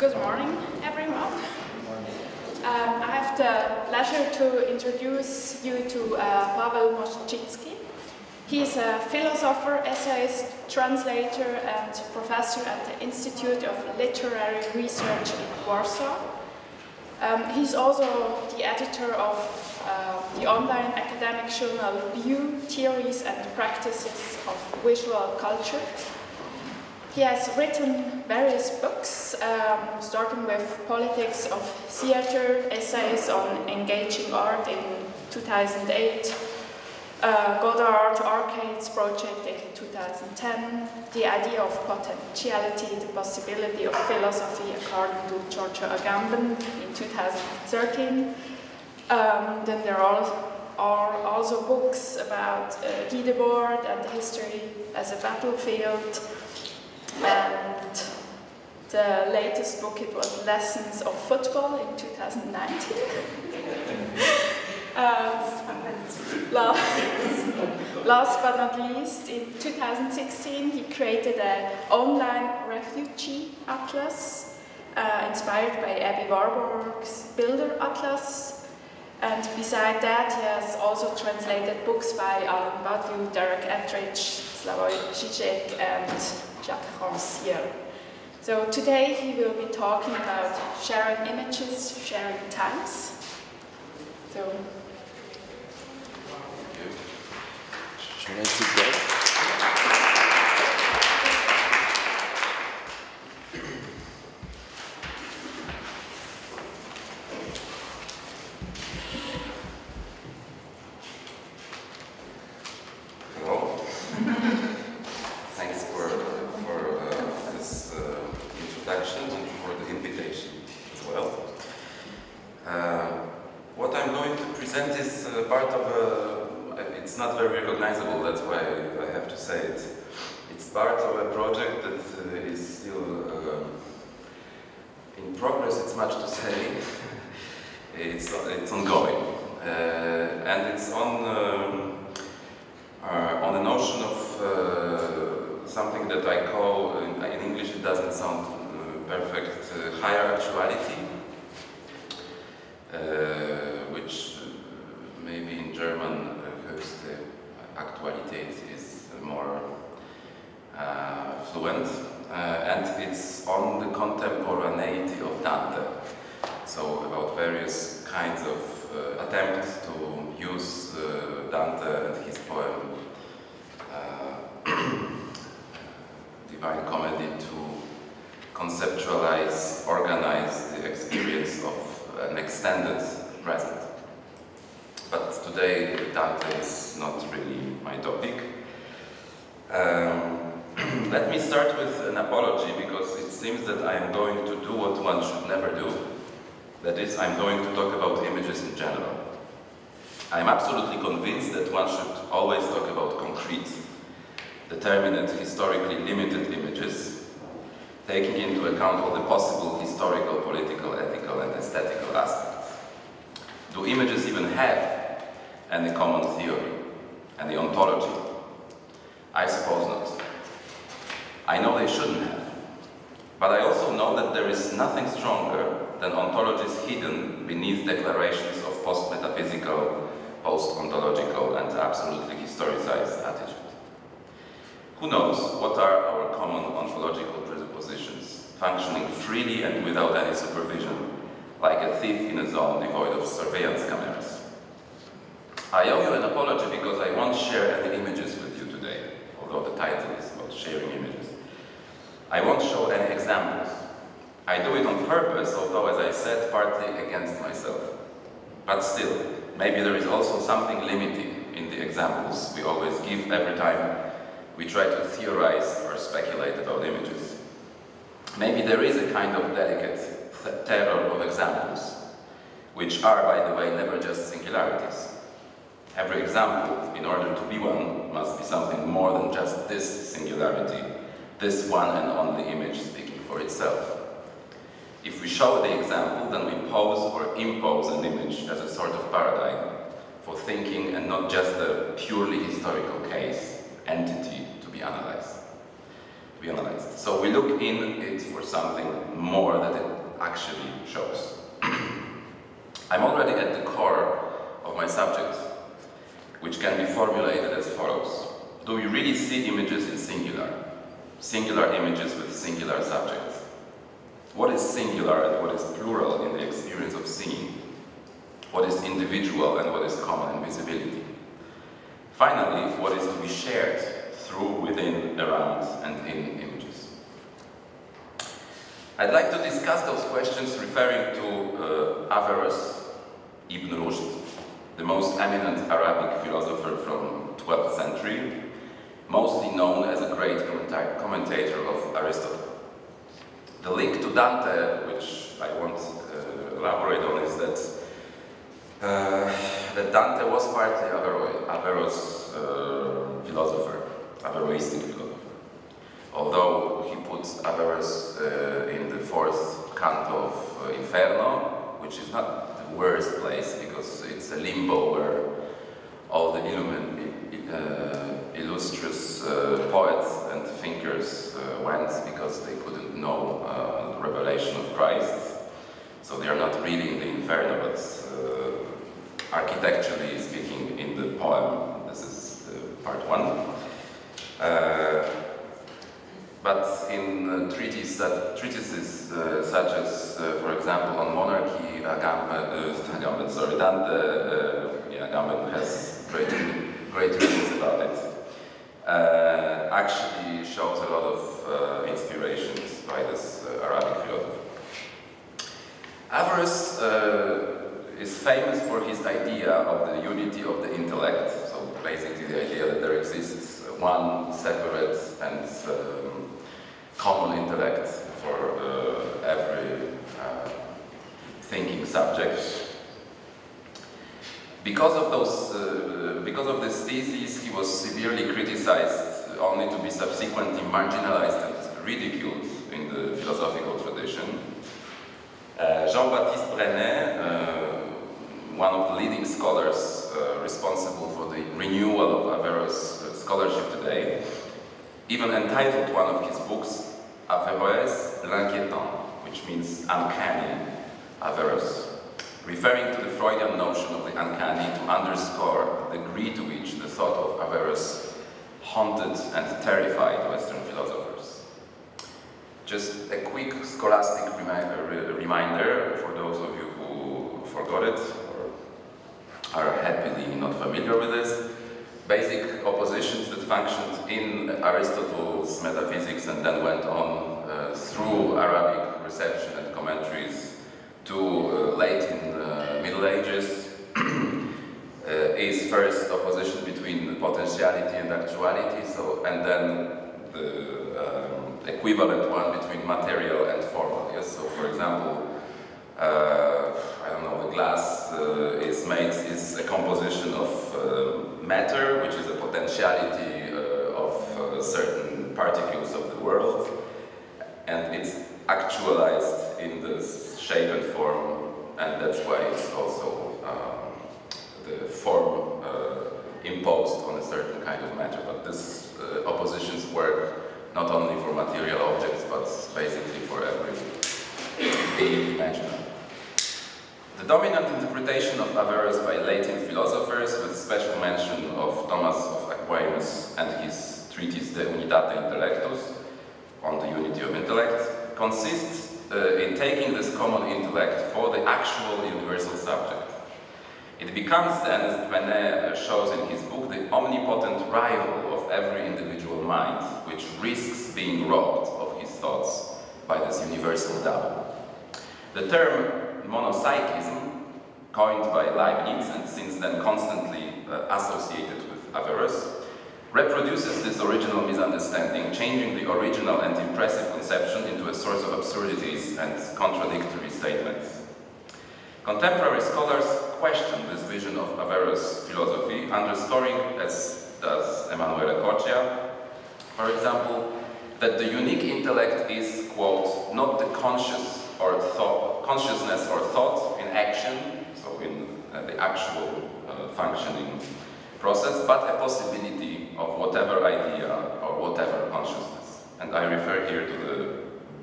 Good morning, everyone. Good morning. I have the pleasure to introduce you to Paweł Mościcki. He is a philosopher, essayist, translator, and professor at the Institute of Literary Research in Warsaw. He is also the editor of the online academic journal View, Theories and Practices of Visual Culture. He has written various books, starting with Politics of Theater, Essays on Engaging Art in 2008, Godard Arcades Project in 2010, The Idea of Potentiality, The Possibility of Philosophy, according to Giorgio Agamben in 2013. Then there are also books about Gideboard and history as a battlefield. And the latest book, it was Lessons of Football in 2019. Last but not least, in 2016, he created an online refugee atlas inspired by Abby Warburg's Bilder Atlas. And beside that, he has also translated books by Alain Badiou, Derek Attridge, Slavoj Žižek, and so today he will be talking about sharing images, sharing times. So, should I sit there? be analyzed. So we look in it for something more that it actually shows. I'm already at the core of my subject, which can be formulated as follows. Do we really see images in singular? Singular images with singular subjects. What is singular and what is plural in the experience of seeing? What is individual and what is common in visibility? Finally, what is to be shared through, within, around, and in images? I'd like to discuss those questions referring to Averroes Ibn Rushd, the most eminent Arabic philosopher from 12th century, mostly known as a great commentator of Aristotle. The link to Dante, which I won't elaborate on, is that Dante was partly Averroes philosopher, Averroistic philosopher, although he puts Averroes in the 4th canto of Inferno, which is not the worst place because it's a limbo where all the illustrious poets and thinkers went because they couldn't know the revelation of Christ, so they are not reading the Inferno, but architecturally speaking, in the poem, this is part one. But in treatises such as, for example, on monarchy, Agamben has great reasons about it. Actually shows a lot of inspirations by this Arabic philosopher. Averroes is famous for his idea of the unity of the intellect, so basically the idea that there exists one separate and common intellect for every thinking subject. Because of this thesis, he was severely criticized, only to be subsequently marginalized and ridiculed in the philosophical tradition. Jean-Baptiste Brenet, one of the leading scholars responsible for the renewal of Averroes scholarship today, even entitled one of his books Averroes l'Inquiétant, which means uncanny Averroes, referring to the Freudian notion of the uncanny to underscore the degree to which the thought of Averroes haunted and terrified Western philosophers. Just a quick scholastic reminder for those of you who forgot it, are happily not familiar with this. Basic oppositions that functioned in Aristotle's metaphysics and then went on through Arabic reception and commentaries to late in the Middle Ages is first opposition between potentiality and actuality, and then the equivalent one between material and formal. Yes? So, for example, I don't know, the glass is a composition of matter, which is a potentiality of certain particles of the world, and it's actualized in the shape and form, and that's why it's also the form imposed on a certain kind of matter. But these oppositions work not only for material objects, but basically for every being imaginable. The dominant interpretation of Averroes by Latin philosophers, with special mention of Thomas of Aquinas and his treatise De Unitate Intellectus, on the unity of intellect, consists in taking this common intellect for the actual universal subject. It becomes then, as Brenet shows in his book, the omnipotent rival of every individual mind, which risks being robbed of his thoughts by this universal double. The term monopsychism, coined by Leibniz and since then constantly associated with Averroes, reproduces this original misunderstanding, changing the original and impressive conception into a source of absurdities and contradictory statements. Contemporary scholars question this vision of Averroes philosophy, underscoring, as does Emanuele Coccia, for example, that the unique intellect is, quote, not the consciousness or thought in action, so in the actual functioning process, but a possibility of whatever idea or whatever consciousness. And I refer here to the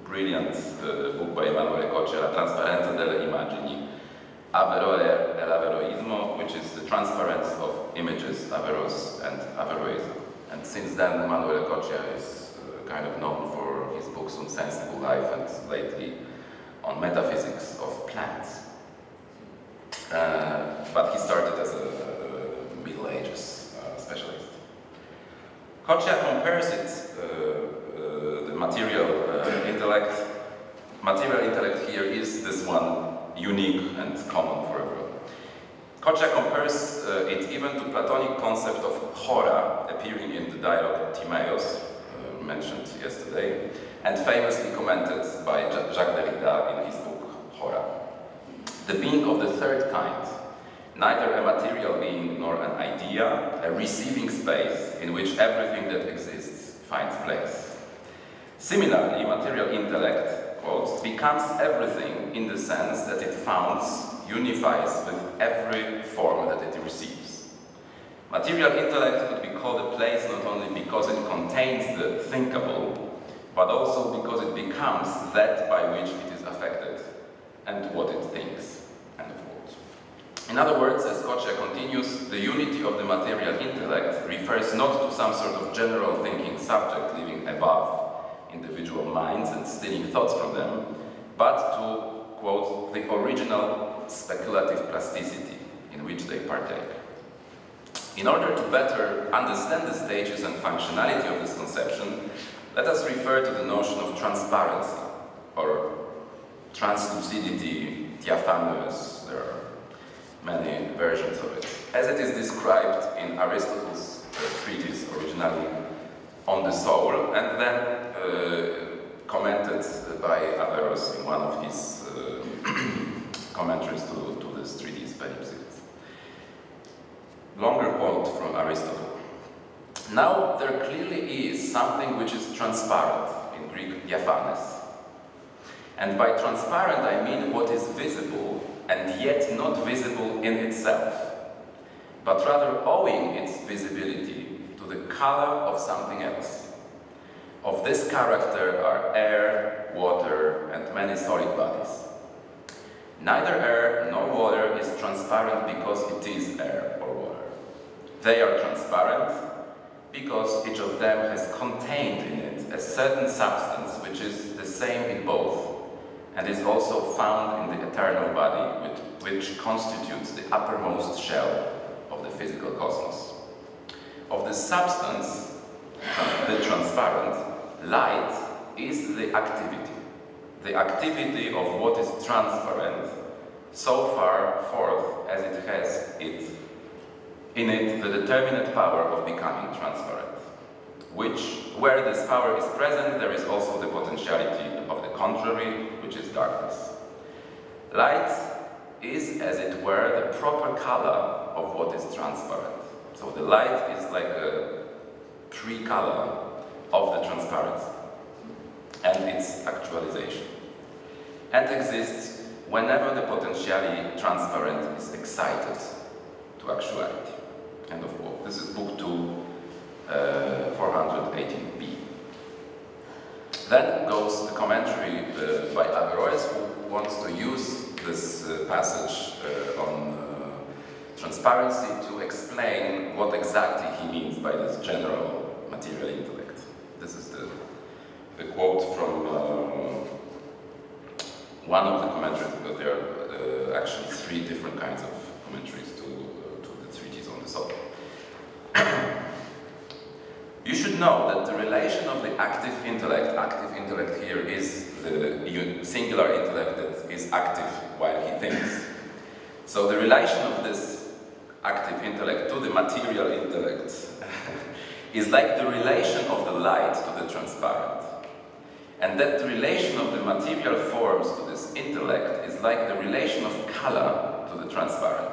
brilliant book by Emanuele Coccia, La trasparenza delle immagini, Averroe e l'Averroismo, which is the transparence of images, Averroes and Averroism. And since then, Emanuele Coccia is kind of known for his books on sensible life and lately on metaphysics of plants. But he started as a Middle Ages specialist. Coccia compares it, the material intellect here is this one, unique and common for everyone. Coccia compares it even to Platonic concept of Hora, appearing in the dialogue Timaeus, mentioned yesterday, and famously commented by Jacques Derrida in his book Hora. The being of the third kind, neither a material being nor an idea, a receiving space in which everything that exists finds place. Similarly, material intellect, quote, becomes everything in the sense that it founds, unifies with every form that it receives. Material intellect could be called a place not only because it contains the thinkable, but also because it becomes that by which it is affected and what it thinks, end of quote. In other words, as Coccia continues, the unity of the material intellect refers not to some sort of general thinking subject living above individual minds and stealing thoughts from them, but to, quote, the original speculative plasticity in which they partake. In order to better understand the stages and functionality of this conception, let us refer to the notion of transparency, or translucidity, diaphanous, there are many versions of it, as it is described in Aristotle's treatise originally on the soul, and then commented by Averroes in one of his commentaries to this treatise by Lipsitz. Longer quote from Aristotle. Now there clearly is something which is transparent, in Greek diaphanous. And by transparent I mean what is visible and yet not visible in itself, but rather owing its visibility to the color of something else. Of this character are air, water, and many solid bodies. Neither air nor water is transparent because it is air or water. They are transparent because each of them has contained in it a certain substance which is the same in both and is also found in the eternal body, which constitutes the uppermost shell of the physical cosmos. Of the substance, the transparent, light is the activity of what is transparent, so far forth as it has in it the determinate power of becoming transparent, where this power is present, there is also the potentiality of the contrary, which is darkness. Light is, as it were, the proper color of what is transparent. So the light is like a pre-color of the transparency and its actualization, and exists whenever the potentially transparent is excited to actuality. End of quote. This is Book 2, 418b. Then goes the commentary by Averroes, who wants to use this passage on transparency to explain what exactly he means by this general material intellect. This is the quote from one of the commentaries, because there are actually three different kinds of commentaries to the treatise on the soul. You should know that the relation of the active intellect here is the singular intellect that is active while he thinks. So the relation of this active intellect to the material intellect is like the relation of the light to the transparent. And that the relation of the material forms to this intellect is like the relation of color to the transparent.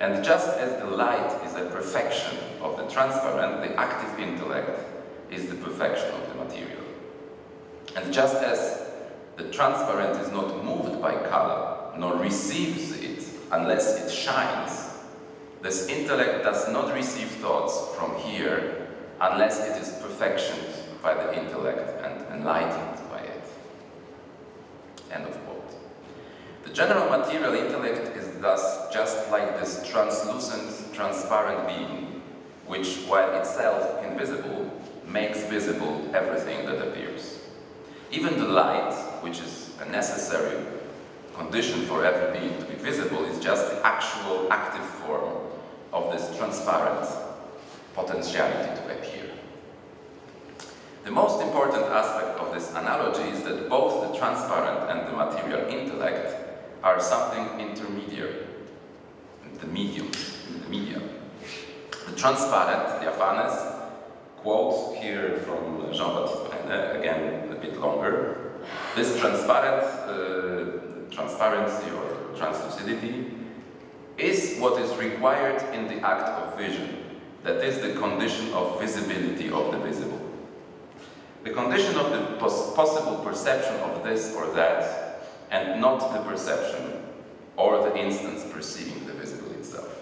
And just as the light is a perfection of the transparent, the active intellect is the perfection of the material. And just as the transparent is not moved by color, nor receives it unless it shines, this intellect does not receive thoughts from here unless it is perfectioned by the intellect and enlightened by it." End of quote. The general material intellect is thus just like this translucent, transparent being, which, while itself invisible, makes visible everything that appears. Even the light, which is a necessary condition for every being to be visible, is just the actual active form of this transparent potentiality to appear. The most important aspect of this analogy is that both the transparent and the material intellect are something intermediary, the medium. The transparent, the afanes, quote here from Jean-Baptiste Brenet, again a bit longer. This transparency or translucidity is what is required in the act of vision, that is the condition of visibility of the visible. The condition of the possible perception of this or that, and not the perception or the instance perceiving the visible itself.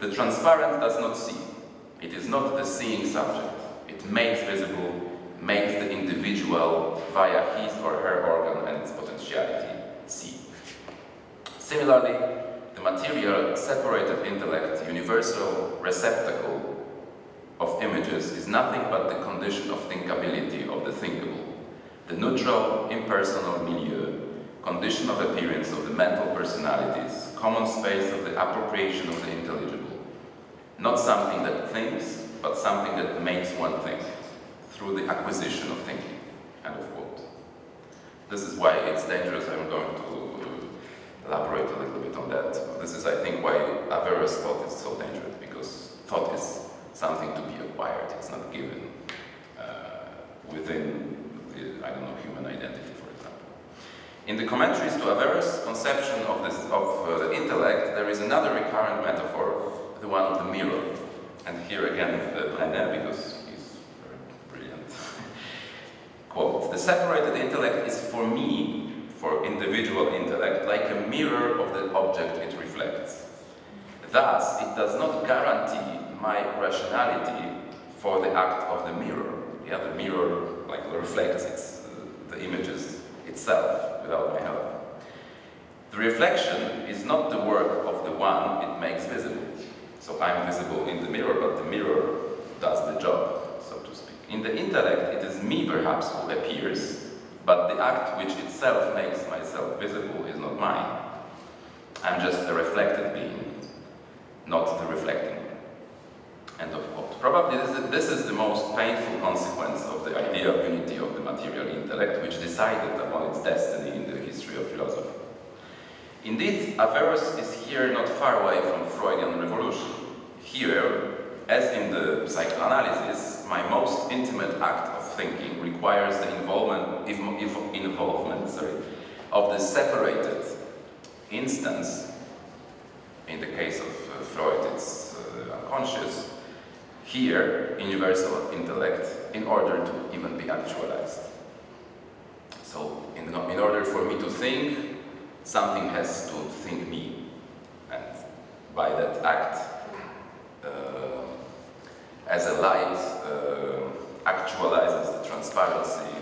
The transparent does not see. It is not the seeing subject. It makes visible, makes the individual via his or her organ and its potentiality see. Similarly, the material, separated intellect, universal receptacle of images, is nothing but the condition of thinkability of the thinkable, the neutral, impersonal milieu, condition of appearance of the mental personalities, common space of the appropriation of the intelligible. Not something that thinks, but something that makes one think, through the acquisition of thinking, end of quote. This is why it's dangerous. I'm going to elaborate a little bit on that. This is, I think, why Averroes' thought is so dangerous, because thought is something to be acquired. It's not given within, I don't know, human identity, for example. In the commentaries to Averroes' conception of, the intellect, there is another recurrent metaphor, the one of the mirror. And here again, Brenet, because he's very brilliant. Quote, "The separated intellect is for me, for individual intellect, like a mirror of the object it reflects. Thus, it does not guarantee my rationality for the act of the mirror." Yeah, the mirror like reflects its, the images itself without my help. "The reflection is not the work of the one it makes visible." So I'm visible in the mirror, but the mirror does the job, so to speak. "In the intellect, it is me, perhaps, who appears, but the act which itself makes myself visible is not mine. I'm just a reflected being, not the reflecting." End of quote. Probably this is the most painful consequence of the idea of unity of the material intellect, which decided upon its destiny in the history of philosophy. Indeed, Averroes is here not far away from Freudian revolution. Here, as in the psychoanalysis, my most intimate act of thinking requires the involvement of the separated instance. In the case of Freud, it's unconscious. Here, universal intellect, in order to even be actualized. So, in order for me to think, something has to think me, and by that act, as a light actualizes the transparency,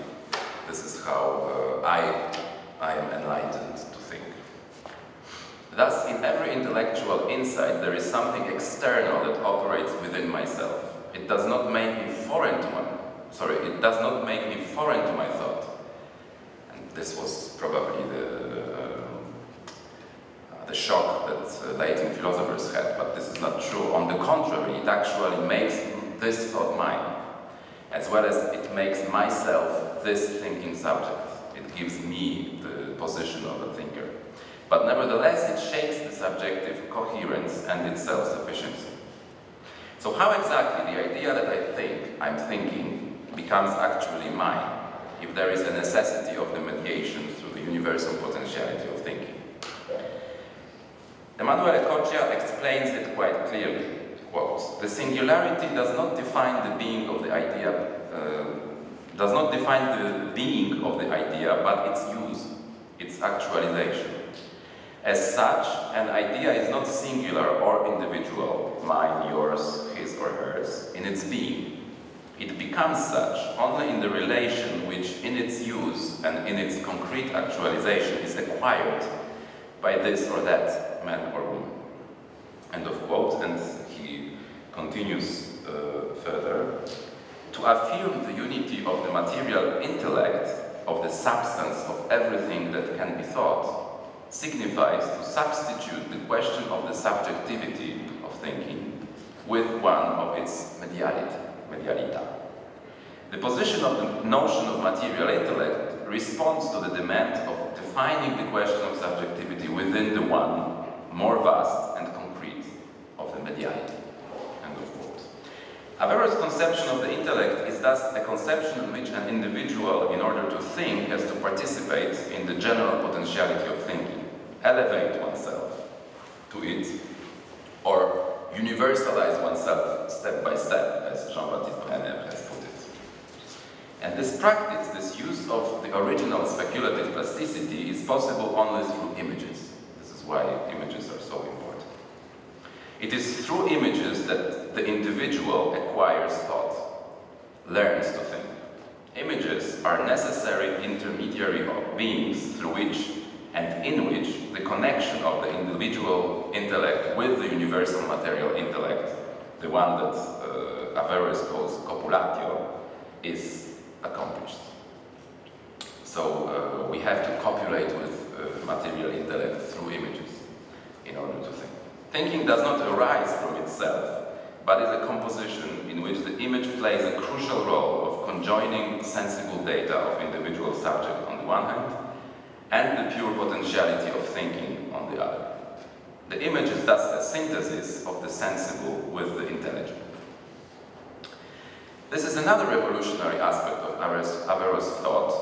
this is how I am enlightened to think. Thus, in every intellectual insight, there is something external that operates within myself. It does not make me foreign to my thought. And this was probably the shock that Latin philosophers had, but this is not true. On the contrary, it actually makes this thought mine, as well as it makes myself this thinking subject. It gives me the position of a thinker. But nevertheless, it shakes the subjective coherence and its self-sufficiency. So how exactly the idea that I think, I'm thinking, becomes actually mine, if there is a necessity of the mediation through the universal potentiality of thinking? Emanuele Coccia explains it quite clearly, quote, "The singularity does not define the being of the idea, but its use, its actualization. As such, an idea is not singular or individual, mine, yours, his or hers, in its being, It becomes such only in the relation which in its use and in its concrete actualization is acquired by this or that man or woman. End of quote. And he continues further. To affirm the unity of the material intellect, of the substance of everything that can be thought, signifies to substitute the question of the subjectivity of thinking with one of its medialita. The position of the notion of material intellect responds to the demand of defining the question of subjectivity within the one more vast and concrete of the mediality. Averroes' conception of the intellect is thus a conception in which an individual, in order to think, has to participate in the general potentiality of thinking, elevate oneself to it, or universalize oneself step by step, as Jean-Baptiste Brenet has put it. And this practice, this use of the original speculative plasticity, is possible only through images. This is why images are so important. It is through images that the individual acquires thought, learns to think. Images are necessary intermediary beings through which and in which the connection of the individual intellect with the universal material intellect, the one that Averroes calls copulatio, is accomplished. So we have to copulate with material intellect through images in order to think. Thinking does not arise from itself, but is a composition in which the image plays a crucial role of conjoining sensible data of individual subject on the one hand, and the pure potentiality of thinking on the other. The image is thus a synthesis of the sensible with the intelligent. This is another revolutionary aspect of Averroes' thought,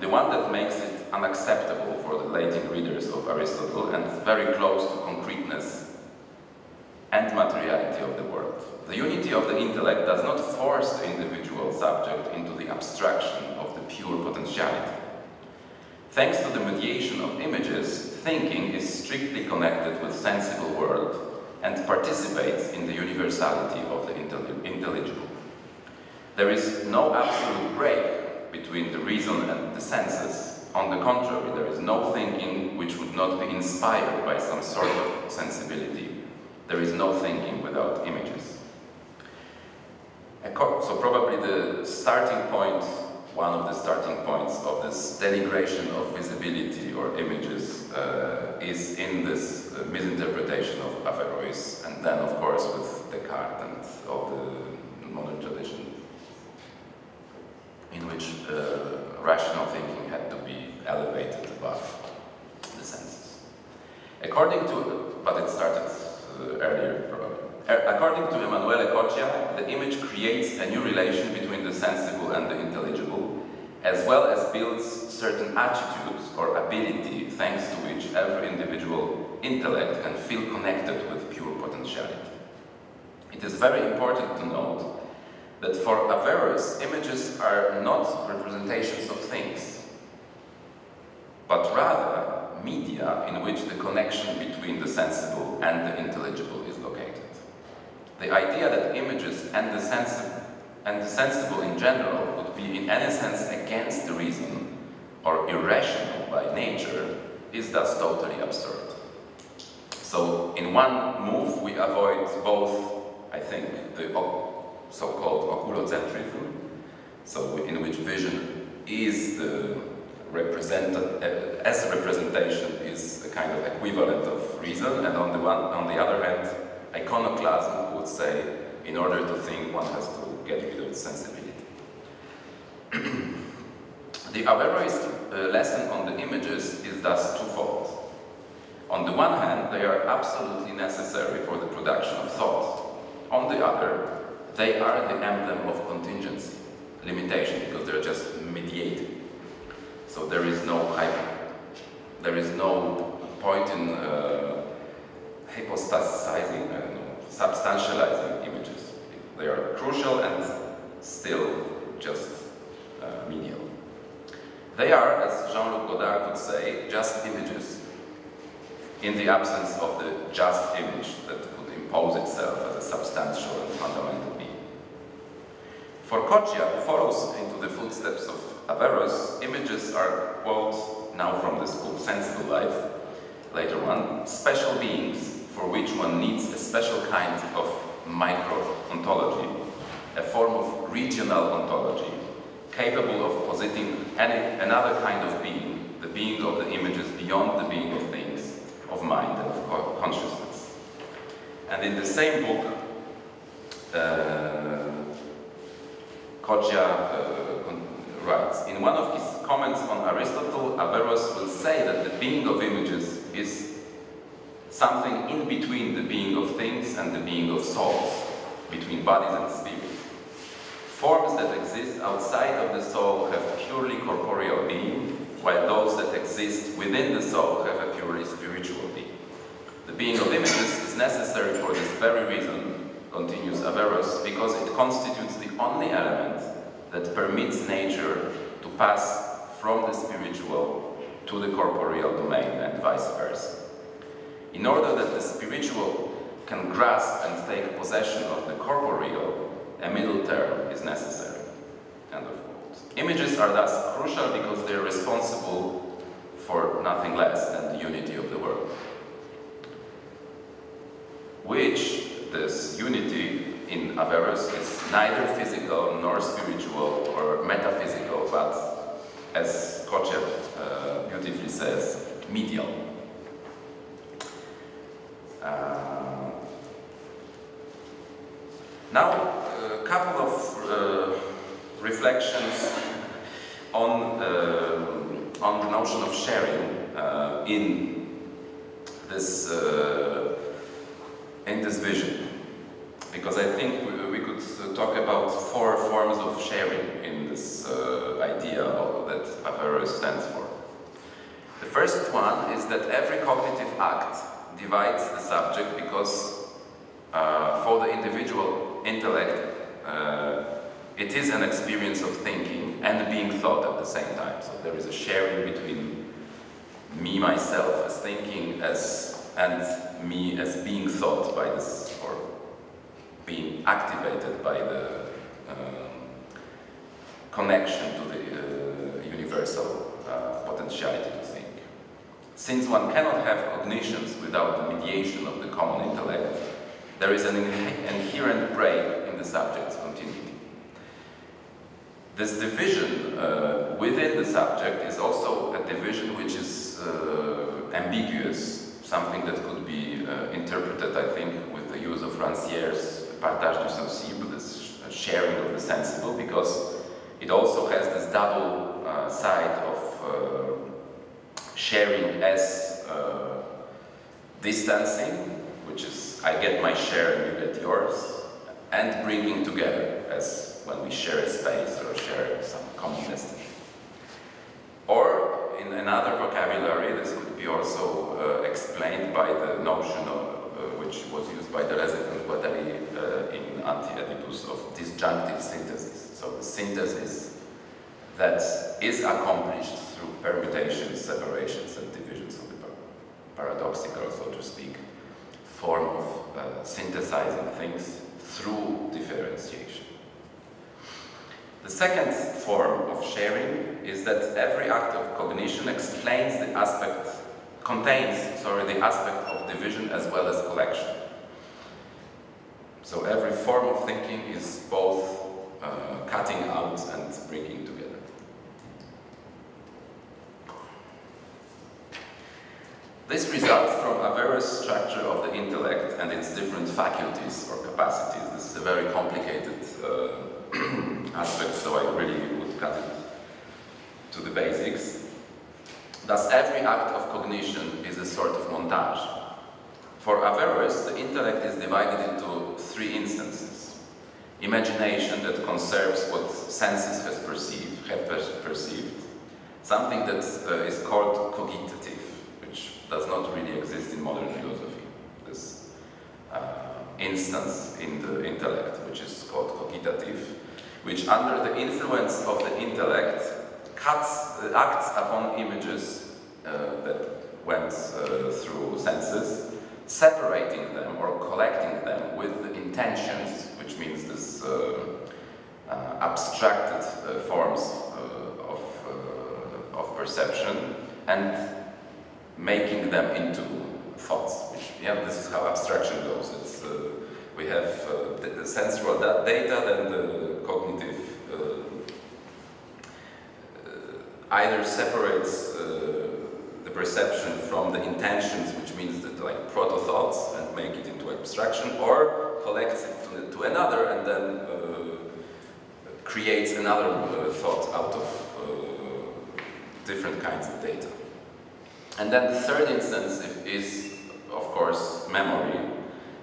the one that makes it unacceptable for the Latin readers of Aristotle and very close to concreteness and materiality of the world. The unity of the intellect does not force the individual subject into the abstraction of the pure potentiality. Thanks to the mediation of images, thinking is strictly connected with sensible world and participates in the universality of the intelligible. There is no absolute break between the reason and the senses. On the contrary, there is no thinking which would not be inspired by some sort of sensibility. There is no thinking without images. So probably the starting point, one of the starting points of this denigration of visibility or images is in this misinterpretation of Averroes, and then of course with Descartes and all the modern tradition, in which rational thinking had to be elevated above the senses. According to, but it started earlier, probably. According to Emanuele Coccia, the image creates a new relation between the sensible and the intelligible, as well as builds certain attitudes or ability thanks to which every individual intellect can feel connected with pure potentiality. It is very important to note that for Averroes, images are not representations of things, but rather media in which the connection between the sensible and the intelligible is located. The idea that images and the sensible in general would be in any sense against the reason or irrational by nature is thus totally absurd. So in one move we avoid both, I think, the so-called oculocentrism, so in which vision is the representation is a kind of equivalent of reason, and on the other hand, iconoclasm would say, in order to think, one has to get rid of sensibility. The Averroist lesson on the images is thus twofold. On the one hand, they are absolutely necessary for the production of thought. On the other, they are the emblem of contingency, limitation, because they're just mediated. So there is no hype. There is no point in hypostasizing, I don't know, substantializing images. They are crucial and still just medial. They are, as Jean-Luc Godard could say, just images in the absence of the just image that could impose itself as a substantial and fundamental being. For Coccia, who follows into the footsteps of Averroes, images are, quote, now from this book, Sensible Life, later one, special beings for which one needs a special kind of micro-ontology, a form of regional ontology, capable of positing another kind of being, the being of the images beyond the being of things, of mind and of consciousness. And in the same book, Coccia writes, in one of his comments on Aristotle, Averroes will say that the being of images is something in between the being of things and the being of souls, between bodies and spirit. Forms that exist outside of the soul have a purely corporeal being, while those that exist within the soul have a purely spiritual being. The being of images is necessary for this very reason, continues Averroes, because it constitutes the only element that permits nature to pass from the spiritual to the corporeal domain and vice versa. In order that the spiritual can grasp and take possession of the corporeal, a middle term is necessary. End of quote. Images are thus crucial because they are responsible for nothing less than the unity of the world, which this unity in Averroes is neither physical nor spiritual or metaphysical, but, as Kojève beautifully says, medial. Now, a couple of reflections on the notion of sharing in this vision, because I think we could talk about four forms of sharing in this idea that Averroes stands for. The first one is that every cognitive act divides the subject because for the individual intellect it is an experience of thinking and being thought at the same time. So there is a sharing between me, myself, as thinking, and me as being thought by this, or being activated by the connection to the universal potentiality to think. Since one cannot have cognitions without the mediation of the common intellect, there is an inherent break in the subject's continuity. This division within the subject is also a division which is ambiguous, something that could be interpreted, I think, with the use of Rancière's Partage du sensible, this sharing of the sensible, because it also has this double side of sharing as distancing, which is I get my share and you get yours, and bringing together, as when we share a space or share some common destiny. Or, in another vocabulary, this could be also explained by the notion of, which was used by Deleuze and Guattari in Anti-Oedipus, of disjunctive synthesis. So the synthesis that is accomplished through permutations, separations, and divisions of the paradoxical, so to speak, form of synthesizing things through differentiation. The second form of sharing is that every act of cognition explains the aspect, contains the aspect of division as well as collection. So every form of thinking is both cutting out and bringing together. This results from a various structure of the intellect and its different faculties or capacities. This is a very complicated aspect, so I really would cut it to the basics. Thus, every act of cognition is a sort of montage. For Averroes, the intellect is divided into three instances. Imagination that conserves what senses have perceived, something that is called cogitative, which does not really exist in modern philosophy. This instance in the intellect, which is called cogitative, which under the influence of the intellect acts upon images that went through senses, separating them or collecting them with the intentions, which means this abstracted forms of perception and making them into thoughts. Which, yeah, this is how abstraction goes. It's, we have the sensual data, then the cognitive either separates the perception from the intentions, which means that like proto-thoughts, and make it into abstraction, or collects it to another and then creates another thought out of different kinds of data. And then the third instance is, of course, memory,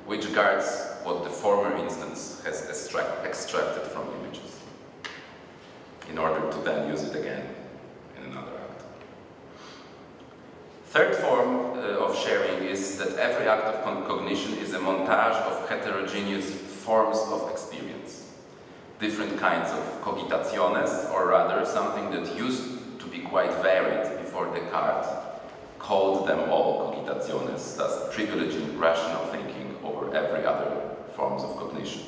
which guards what the former instance has extracted from images in order to then use it again in another act. Third form of sharing is that every act of cognition is a montage of heterogeneous forms of experience, different kinds of cogitaciones, or rather something that used to be quite varied before Descartes called them all cogitaciones, thus privileging rational thinking over every other forms of cognition.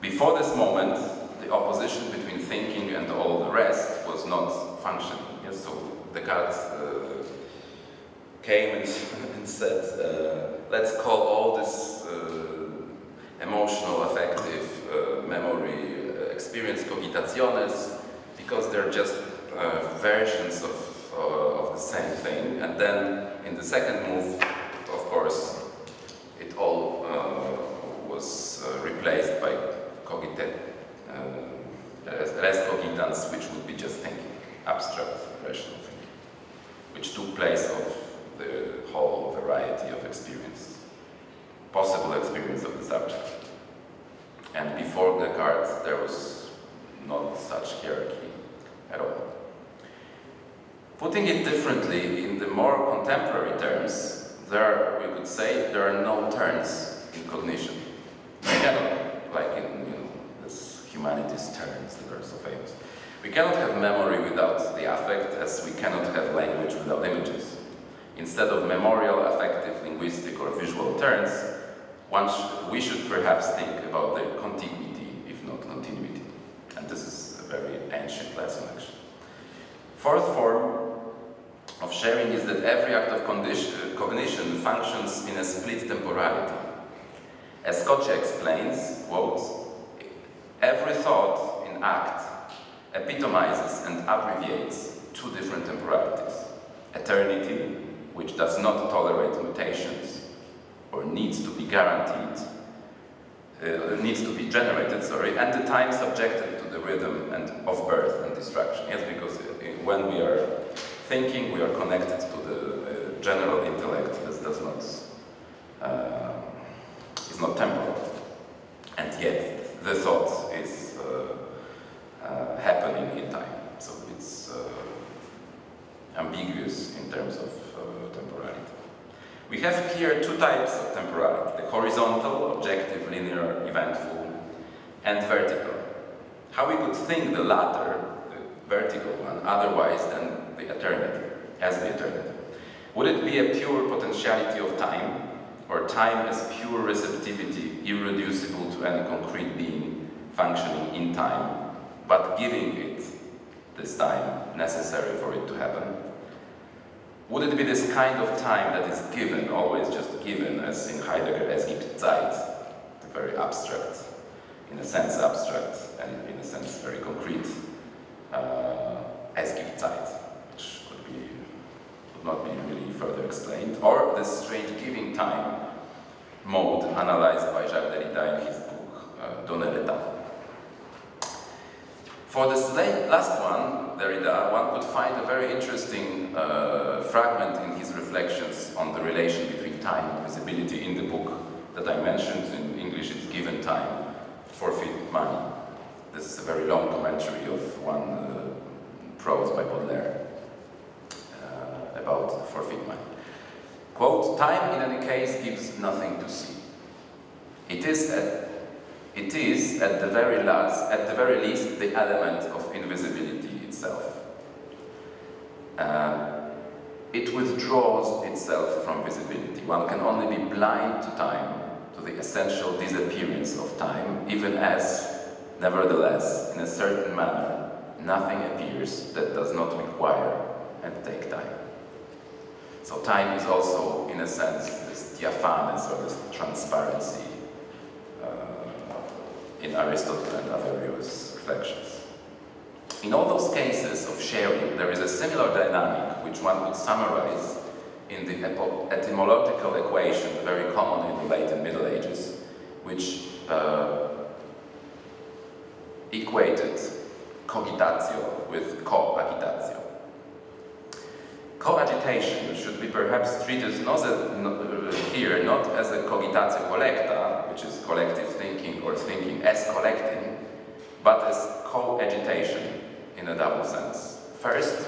Before this moment, the opposition between thinking and all the rest was not functioning. Yes, so Descartes came and said, let's call all this emotional, affective, memory, experience cogitaciones, because they're just versions of the same thing. And then in the second move, of course, it all was replaced by res cogitans, which would be just thinking, abstract, rational thinking, which took place of the whole variety of experience, possible experience of the subject. And before Descartes, there was not such hierarchy at all. Putting it differently, in the more contemporary terms, there, we could say, there are no turns in cognition. We cannot, like in this humanities terms that are so famous, we cannot have memory without the affect, as we cannot have language without images. Instead of memorial, affective, linguistic, or visual turns, we should perhaps think about their contiguity, if not continuity. And this is a very ancient lesson, actually. Fourth form of sharing is that every act of cognition functions in a split temporality. As Coccia explains, quote, every thought in act epitomizes and abbreviates two different temporalities: eternity, which does not tolerate mutations, or needs to be generated, sorry, and the time subjected to the rhythm and of birth and distraction. Yes, because when we are thinking, we are connected to the general intellect that does not, is not temporal, and yet the thought is happening in time. So it's ambiguous in terms of temporality. We have here two types of temporality: the horizontal, objective, linear, eventful, and vertical. How we could think the latter, the vertical one, otherwise than the eternity, as the eternity? Would it be a pure potentiality of time, or time as pure receptivity, irreducible to any concrete being functioning in time, but giving it this time necessary for it to happen? Would it be this kind of time that is given, always just given, as in Heidegger, Es gibt Zeit, the very abstract, in a sense abstract, and in a sense very concrete, Es gibt Zeit, which would not be really further explained, or this strange giving time mode analyzed by Jacques Derrida in his book, Donner le temps. For this last one, Derrida, one could find a very interesting fragment in his reflections on the relation between time and visibility in the book that I mentioned. In English, it's Given Time, Forfeit Money. This is a very long commentary of one prose by Baudelaire about forfeit money. Quote, time in any case gives nothing to see. It is, at the very least, the element of invisibility itself. It withdraws itself from visibility. One can only be blind to time, to the essential disappearance of time, even as Nevertheless, in a certain manner, nothing appears that does not require and take time. So time is also, in a sense, this diaphanous or this transparency in Aristotle and Averroes' reflections. In all those cases of sharing, there is a similar dynamic which one would summarize in the etymological equation very common in the late and Middle Ages, which equated cogitatio with coagitatio. Coagitation should be perhaps treated not as a cogitatio collecta, which is collective thinking or thinking as collecting, but as co-agitation in a double sense. First,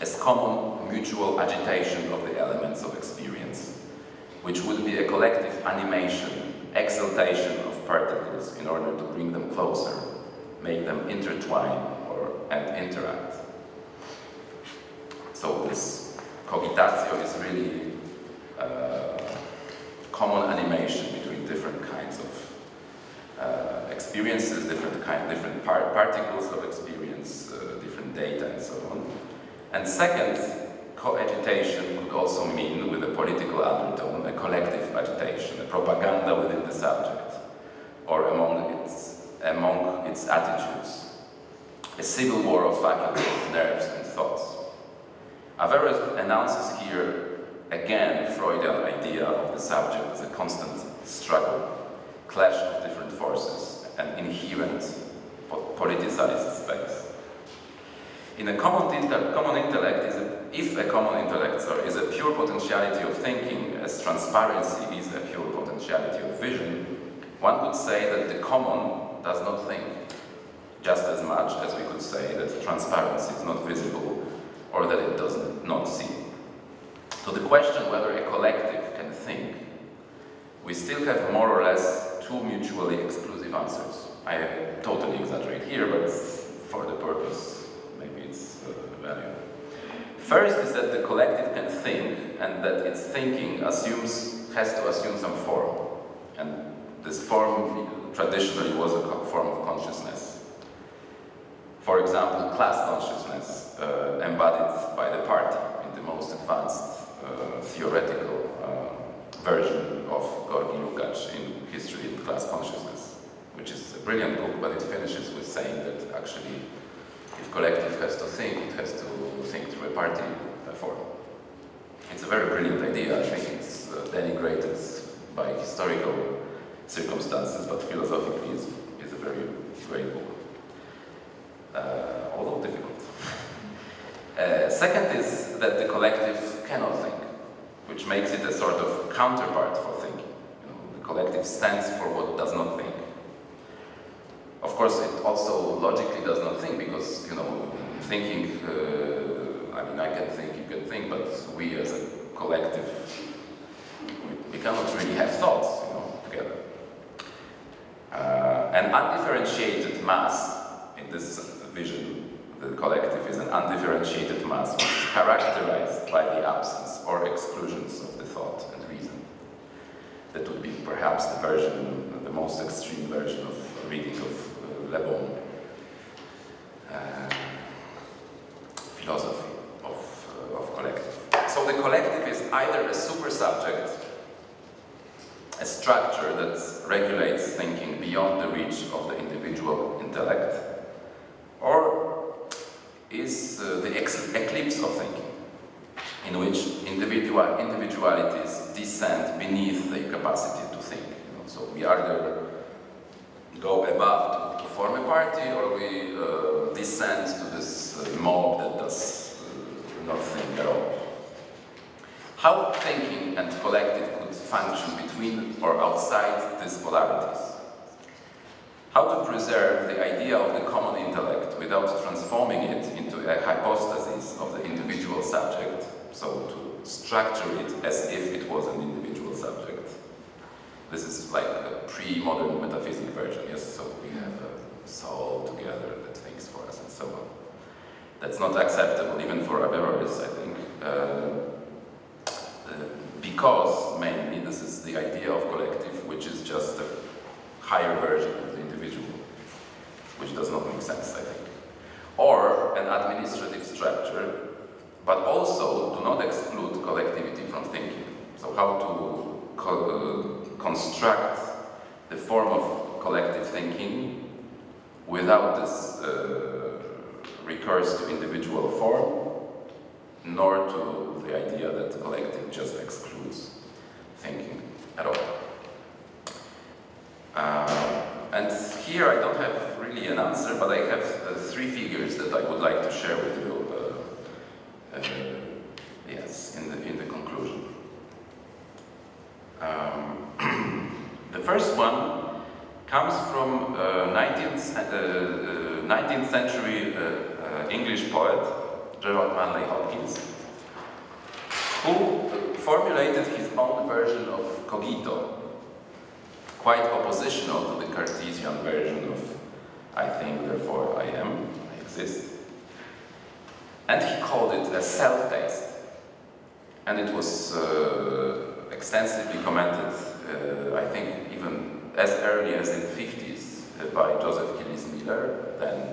as common mutual agitation of the elements of experience, which would be a collective animation, exaltation of particles in order to bring them closer, make them intertwine and interact. So this cogitatio is really common animation between different kinds of experiences, different particles of experience, different data and so on. And second, coagitation could also mean, with a political undertone, a collective agitation, a propaganda within the subject, or among its attitudes, a civil war of faculties, nerves and thoughts. Averroes announces here, again, Freudian idea of the subject as a constant struggle, clash of different forces, an inherent politicized space. In a common intellect, if a common intellect is a pure potentiality of thinking, as transparency is a pure potentiality of vision, one could say that the common does not think, just as much as we could say that transparency is not visible or that it does not see. So the question whether a collective can think, we still have more or less two mutually exclusive answers. I totally exaggerate here, but for the purpose, maybe it's valuable. First is that the collective can think, and that its thinking has to assume some form. And this form traditionally was a form of consciousness. For example, class consciousness, embodied by the party in the most advanced theoretical version of Gorky Lukács in History and Class Consciousness, which is a brilliant book, but it finishes with saying that actually, if collective has to think, it has to think through a party form. It's a very brilliant idea. I think it's denigrated by historical circumstances, but philosophically it's a very great book, although difficult. Second is that the collective cannot think, which makes it a sort of counterpart for thinking. You know, the collective stands for what does not think. Of course, it also logically does not think because, you know, thinking, I mean, I can think, you can think, but we as a collective, we cannot really have thoughts, you know, together. An undifferentiated mass, in this vision, the collective is an undifferentiated mass which is characterized by the absence or exclusions of the thought and reason. That would be perhaps the version, the most extreme version of reading of Le Bon philosophy of collective. So the collective is either a super subject, a structure that regulates thinking beyond the reach of the individual intellect, or is the eclipse of thinking, in which individualities descend beneath the capacity to think. You know? So we are there go above to form a party, or we descend to this mob that does not think at all. How thinking and collective could function between or outside these polarities? How to preserve the idea of the common intellect without transforming it into a hypostasis of the individual subject, so to structure it as if it was an individual subject. This is like a pre-modern metaphysic version, yes, so we have a soul together that thinks for us and so on. That's not acceptable even for Averroes, I think, because mainly this is the idea of collective, which is just a higher version of the individual. which does not make sense, I think, or an administrative structure, but also do not exclude collectivity from thinking. So how to construct the form of collective thinking without this recourse to individual form, nor to the idea that the collective just excludes thinking at all. And here I don't have really an answer, but I have three figures that I would like to share with you, yes, in the conclusion. The first one comes from 19th century English poet, Gerald Manley Hopkins, who formulated his own version of cogito, quite oppositional to the Cartesian version of I think, therefore I am, I exist. And he called it a self-taste. And it was extensively commented, I think, even as early as in the 50s by Joseph Gillies-Miller, then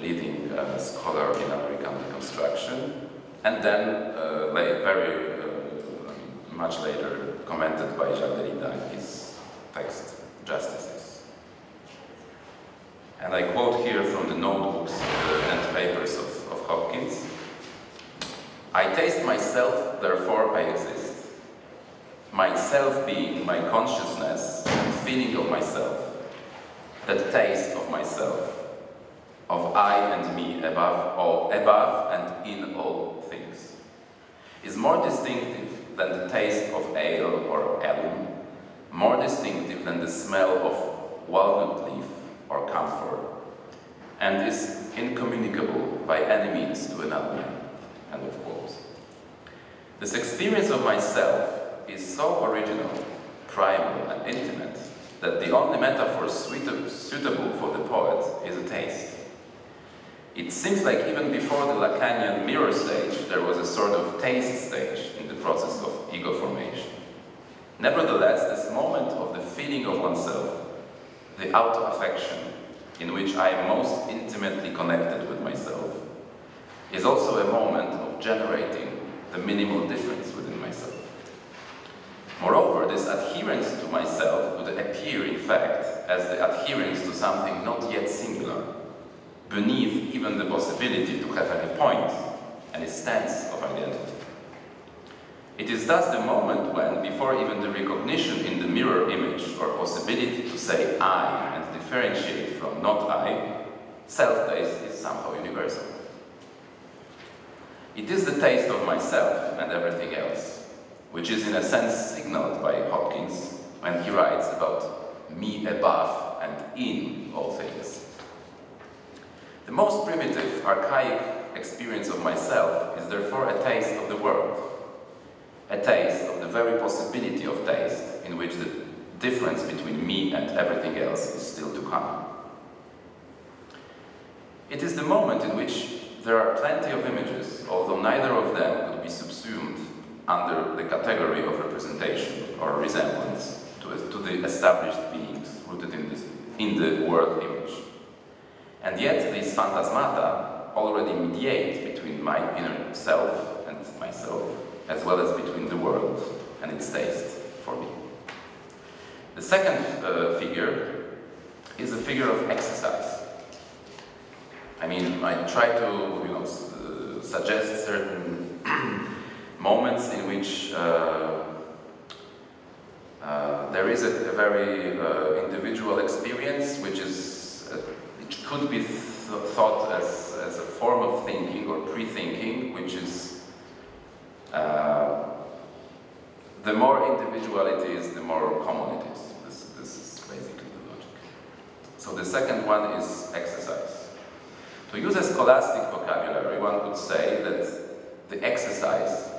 leading scholar in American deconstruction, and then much later commented by Jacques Derrida in his text Justices. And I quote here from the notebooks and papers of Hopkins. I taste myself, therefore I exist. My self being my consciousness and feeling of myself, that taste of myself, of I and me above all, above and in all things, is more distinctive than the taste of ale or elm, more distinctive than the smell of walnut leaf or camphor, and is incommunicable by any means to another man. End of quote. This experience of myself is so original, primal, and intimate that the only metaphor suitable for the poet is a taste. It seems like even before the Lacanian mirror stage, there was a sort of taste stage in the process of ego formation. Nevertheless, this moment of the feeling of oneself, the auto-affection, in which I am most intimately connected with myself, is also a moment of generating the minimal difference within myself. Moreover, this adherence to myself would appear, in fact, as the adherence to something not yet singular, beneath even the possibility to have any point, any sense of identity. It is thus the moment when, before even the recognition in the mirror image or possibility to say I and differentiate from not I, self-taste is somehow universal. It is the taste of myself and everything else, which is in a sense signaled by Hopkins when he writes about me above and in all things. The most primitive, archaic experience of myself is therefore a taste of the world, a taste of the very possibility of taste in which the difference between me and everything else is still to come. It is the moment in which there are plenty of images, although neither of them could be subsumed under the category of representation or resemblance to the established beings rooted in the world image. And yet these phantasmata already mediate between my inner self and myself, as well as between the world and its taste for me. The second figure is the figure of exercise. I mean, I try to suggest certain moments in which there is a very individual experience, which is could be thought as a form of thinking or pre-thinking, which is the more individuality is, the more common it is. This is basically the logic. So the second one is exercise. To use a scholastic vocabulary, one could say that the exercise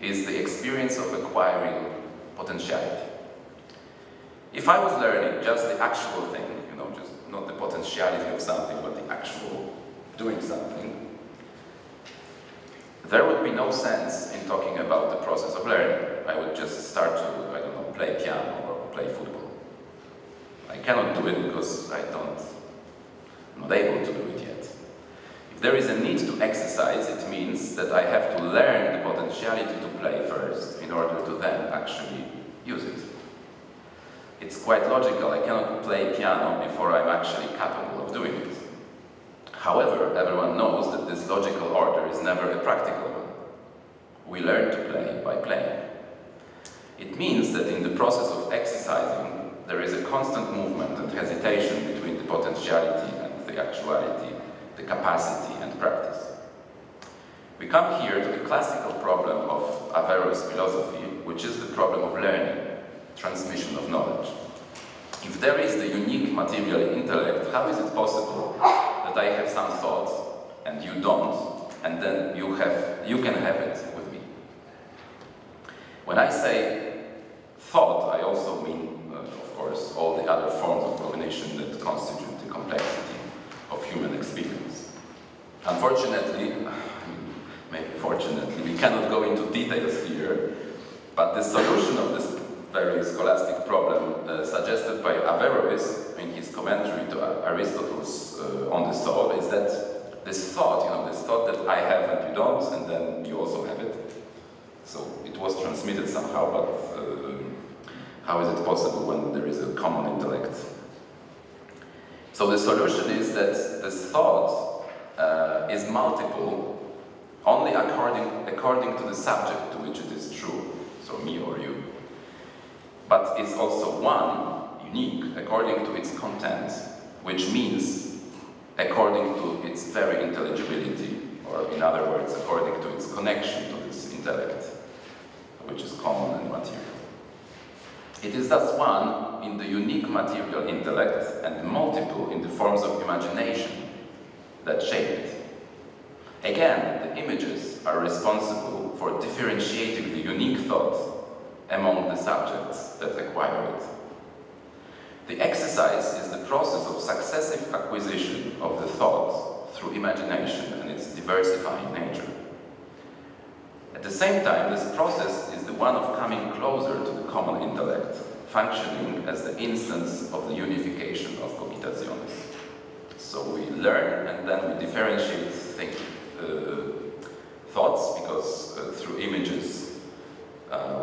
is the experience of acquiring potentiality. If I was learning just the actual thing, just not the potentiality of something, but the actual doing something, there would be no sense in talking about the process of learning. I would just start to, I don't know, play piano or play football. I cannot do it because I don't not able to do it yet. If there is a need to exercise, it means that I have to learn the potentiality to play first in order to then actually use it. It's quite logical, I cannot play piano before I'm actually capable of doing it. However, everyone knows that this logical order is never a practical one. We learn to play by playing. It means that in the process of exercising, there is a constant movement and hesitation between the potentiality and the actuality, the capacity and practice. We come here to the classical problem of Averroes' philosophy, which is the problem of learning, transmission of knowledge. If there is the unique material intellect, how is it possible that I have some thoughts and you don't, and then you can have it with me? When I say thought, I also mean, of course, all the other forms of cognition that constitute the complexity of human experience. Unfortunately, maybe fortunately, we cannot go into details here, but the solution of this very scholastic problem suggested by Averroes in his commentary to Aristotle's On the Soul is that this thought, you know, this thought that I have and you don't, and then you also have it. So it was transmitted somehow, but how is it possible when there is a common intellect? So the solution is that this thought is multiple only according to the subject to which it is true, so me or you. But it's also one, unique, according to its content, which means according to its very intelligibility, or in other words, according to its connection to this intellect, which is common and material. It is thus one in the unique material intellect and multiple in the forms of imagination that shape it. Again, the images are responsible for differentiating the unique thought among the subjects that acquire it. The exercise is the process of successive acquisition of the thought through imagination and its diversifying nature. At the same time, this process is the one of coming closer to the common intellect, functioning as the instance of the unification of cogitationes. So we learn and then we differentiate thoughts, because through images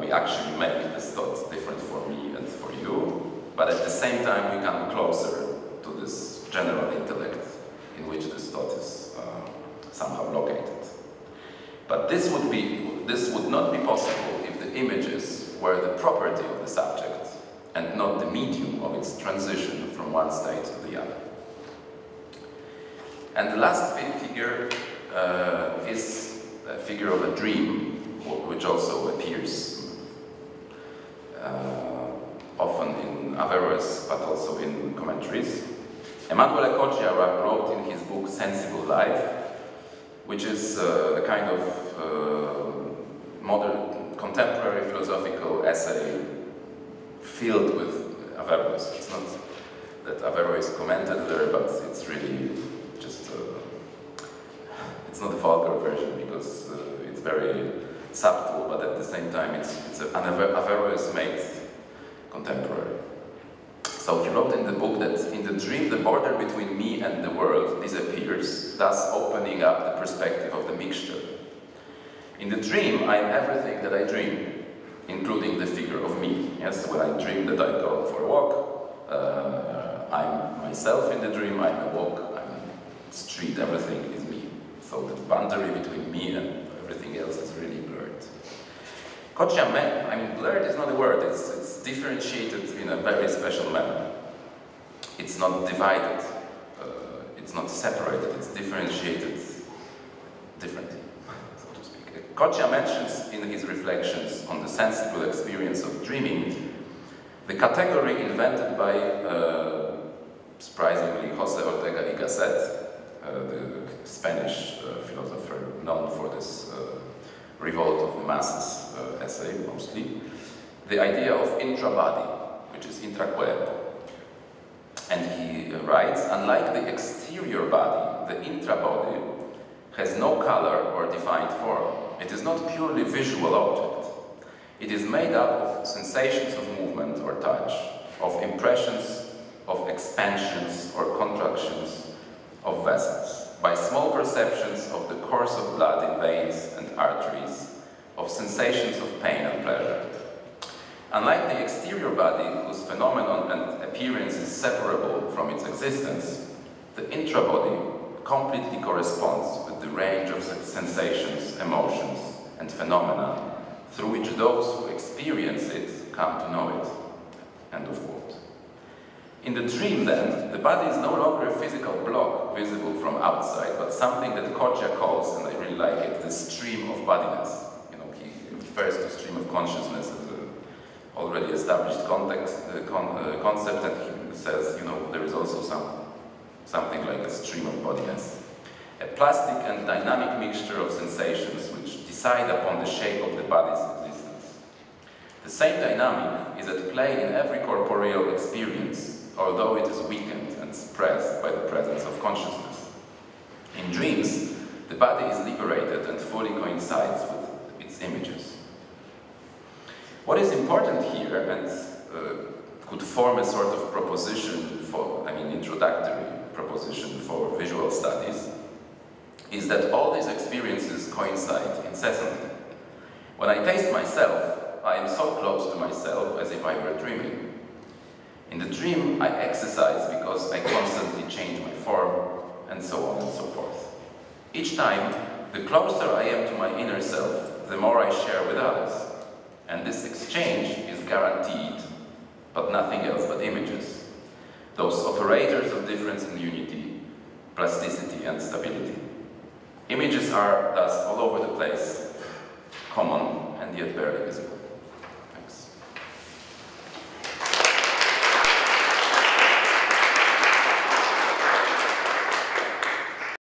we actually make this thought different for me and for you, but at the same time we come closer to this general intellect in which this thought is somehow located. But this would not be possible if the images were the property of the subject and not the medium of its transition from one state to the other. And the last figure is a figure of a dream, which also appears often in Averroes, but also in commentaries. Emanuele Coccia wrote in his book Sensible Life, which is a kind of modern, contemporary philosophical essay filled with Averroes. It's not that Averroes commented there, but it's really just, it's not a vulgar version, because it's very subtle, but at the same time it's an Averroes-made contemporary. So he wrote in the book that in the dream the border between me and the world disappears, thus opening up the perspective of the mixture. In the dream I am everything that I dream, including the figure of me. Yes, when I dream that I go for a walk, I'm myself in the dream, I'm a walk, I'm a street, everything is me. So the boundary between me and everything else is really blurred. Coccia, I mean, blurred is not a word, it's differentiated in a very special manner. It's not divided, it's not separated, it's differentiated differently, so to speak. Coccia mentions in his reflections on the sensible experience of dreaming the category invented by, surprisingly, José Ortega y Gasset, the Spanish philosopher known for this Revolt of the Masses essay, mostly, the idea of intra-body, which is intra-cuerpo. And he writes, unlike the exterior body, the intra-body has no color or defined form. It is not purely visual object. It is made up of sensations of movement or touch, of impressions, of expansions or contractions, of vessels, by small perceptions of the course of blood in veins and arteries, of sensations of pain and pleasure. Unlike the exterior body, whose phenomenon and appearance is separable from its existence, the intrabody completely corresponds with the range of sensations, emotions, and phenomena through which those who experience it come to know it." End of quote. In the dream, then, the body is no longer a physical block visible from outside, but something that Coccia calls, and I really like it, the stream of bodiness. You know, he refers to stream of consciousness as an already established concept, and he says, you know, there is also something like a stream of bodiness. A plastic and dynamic mixture of sensations which decide upon the shape of the body's existence. The same dynamic is at play in every corporeal experience, although it is weakened and suppressed by the presence of consciousness. In dreams, the body is liberated and fully coincides with its images. What is important here, and could form a sort of proposition for, introductory proposition for visual studies, is that all these experiences coincide incessantly. When I taste myself, I am so close to myself as if I were dreaming. In the dream, I exercise because I constantly change my form, and so on and so forth. Each time, the closer I am to my inner self, the more I share with others. And this exchange is guaranteed, but nothing else but images. Those operators of difference and unity, plasticity and stability. Images are, thus, all over the place, common and yet barely visible.